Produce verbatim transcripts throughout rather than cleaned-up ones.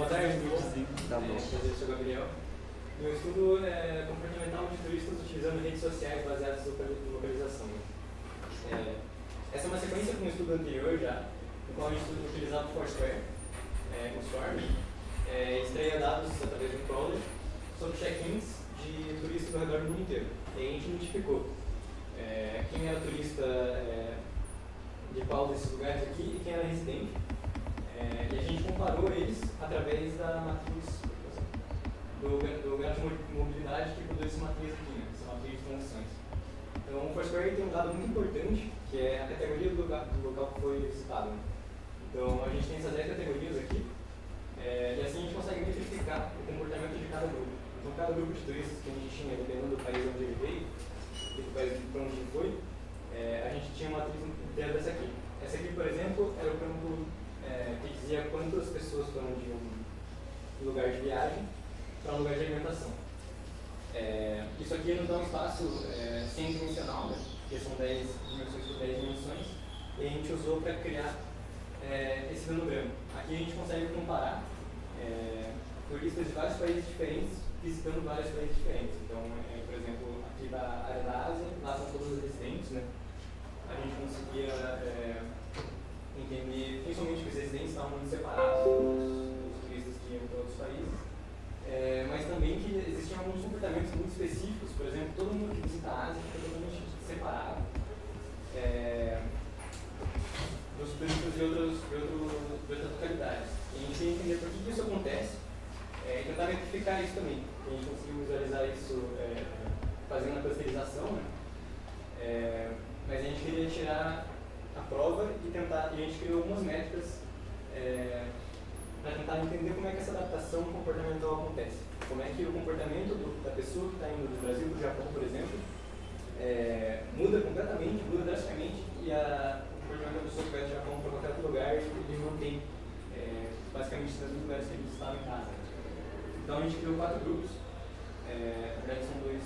Boa tarde, professor Gabriel. Meu estudo é comportamental de turistas utilizando redes sociais baseadas em localização. É, essa é uma sequência com um estudo anterior já, no qual a gente utilizava o Foursquare, é, o Swarm, é, extraía dados através de um crawler sobre check-ins de turistas ao redor do mundo inteiro. E a gente identificou é, quem era turista é, de qual desses lugares aqui e quem era residente. É, e a gente comparou eles através da matriz do, do grau de mobilidade que produz essa matriz aqui, né, essa matriz de condições. Então, o Foursquare tem um dado muito importante, que é a categoria do local, do local que foi visitado. Então, a gente tem essas dez categorias aqui, é, e assim a gente consegue identificar o comportamento de cada grupo. Então, cada grupo de turistas que a gente tinha, dependendo do país onde ele veio, do país para onde ele foi, é, a gente tinha uma matriz inteira dessa aqui. Essa aqui, por exemplo, era o campo É, que dizia quantas pessoas foram de um lugar de viagem para um lugar de alimentação. É, isso aqui nos dá um espaço é, sem dimensional, né? Porque são dez dimensões por dez dimensões, e a gente usou para criar é, esse cronograma. Aqui a gente consegue comparar é, turistas de vários países diferentes visitando vários países diferentes. Então, é, por exemplo, aqui da área da Ásia, lá são todos os residentes, né? A gente conseguia é, entender, principalmente que os residentes estavam muito separados dos turistas que iam para outros países, é, mas também que existiam alguns comportamentos muito específicos. Por exemplo, todo mundo que visita a Ásia fica totalmente separado é, dos turistas de, outros, de, outro, de outras localidades. E a gente tem que entender por que isso acontece é, e tentar verificar isso também. A gente conseguiu visualizar isso é, fazendo a clusterização, né? É, mas a gente queria tirar a prova e tentar, e a gente criou algumas métricas é, para tentar entender como é que essa adaptação comportamental acontece. Como é que o comportamento do, da pessoa que está indo do Brasil para o Japão, por exemplo, é, muda completamente, muda drasticamente, e a, o comportamento da pessoa que vai do Japão para qualquer outro lugar, ele mantém é, basicamente nos mesmos lugares que eles estavam em casa. Então a gente criou quatro grupos, é, na verdade são dois,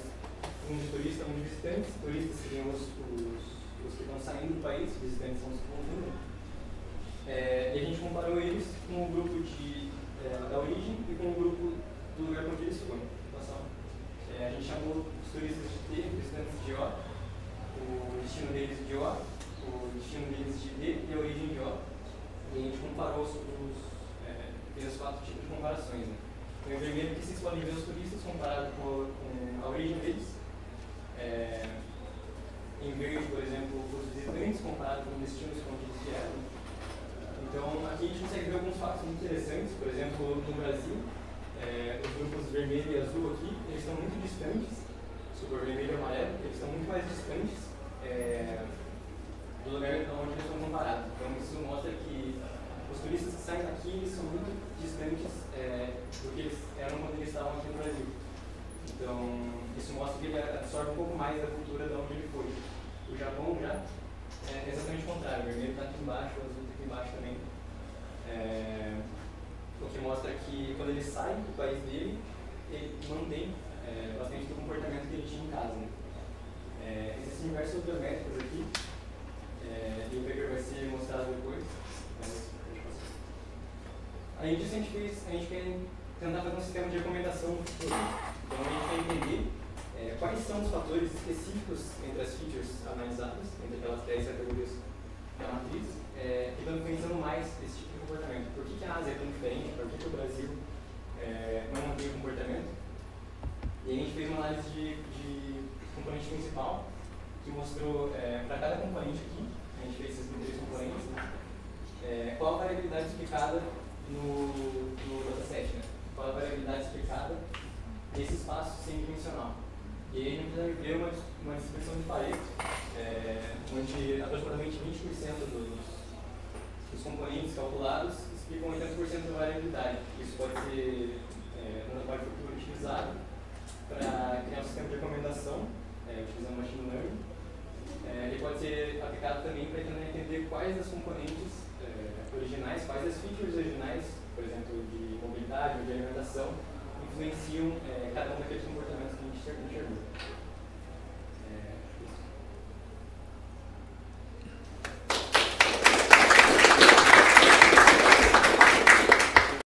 um de turista, um de visitantes. Turistas seriam os, os os que estão saindo do país, os visitantes são os que estão vindo. É, e a gente comparou eles com o grupo de, é, da origem e com o grupo do lugar onde eles foram. É, a gente chamou os turistas de T, os visitantes de O, o destino deles de O, o destino deles de D e a origem de O. E a gente comparou os, os, é, fez os quatro tipos de comparações, né? Então, primeiro que vocês podem ver os turistas comparado com, com a origem deles. É, em verde, por exemplo, os visitantes comparados com destinos com que eles vieram. Então, aqui a gente consegue ver alguns fatos muito interessantes. Por exemplo, no Brasil, é, os grupos vermelho e azul aqui, eles estão muito distantes, sobre vermelho e amarelo, eles estão muito mais distantes é, do lugar onde eles estão comparados. Então, isso mostra que os turistas que saem daqui, eles são muito distantes é, do que eles eram quando eles estavam aqui no Brasil. Então, isso mostra que ele absorve um pouco mais da cultura de onde ele foi. O Japão já é exatamente o contrário, o vermelho está aqui embaixo, o azul está aqui embaixo também. É, o que mostra que quando ele sai do país dele, ele mantém é, bastante do comportamento que ele tinha em casa, né? É, existem diversas outras métricas aqui, é, e o paper vai ser mostrado depois. Além disso, a gente, fez, a gente quer tentar fazer um sistema de recomendação futuro. Então, a gente vai entender é, quais são os fatores específicos entre as features analisadas, entre aquelas dez categorias da matriz, é, que estão influenciando mais esse tipo de comportamento. Por que, que a Ásia é tão diferente? Por que, que o Brasil é, não mantém o comportamento? E a gente fez uma análise de, de componente principal, que mostrou é, para cada componente aqui, a gente fez esses três componentes, né? É, qual a variabilidade explicada no, no dataset, né? Qual a variabilidade explicada nesse espaço sem dimensional. E aí a gente vai ver uma, uma distribuição de Pareto, é, onde aproximadamente vinte por cento dos, dos componentes calculados explicam oitenta por cento da variabilidade. Isso pode ser é, um trabalho futuro utilizado para criar um sistema de recomendação, é, utilizando machine learning. É, ele pode ser aplicado também para entender quais das componentes é, originais, quais das features originais, por exemplo, de mobilidade ou de alimentação, influenciam é, cada um daqueles comportamentos que a gente enxergou.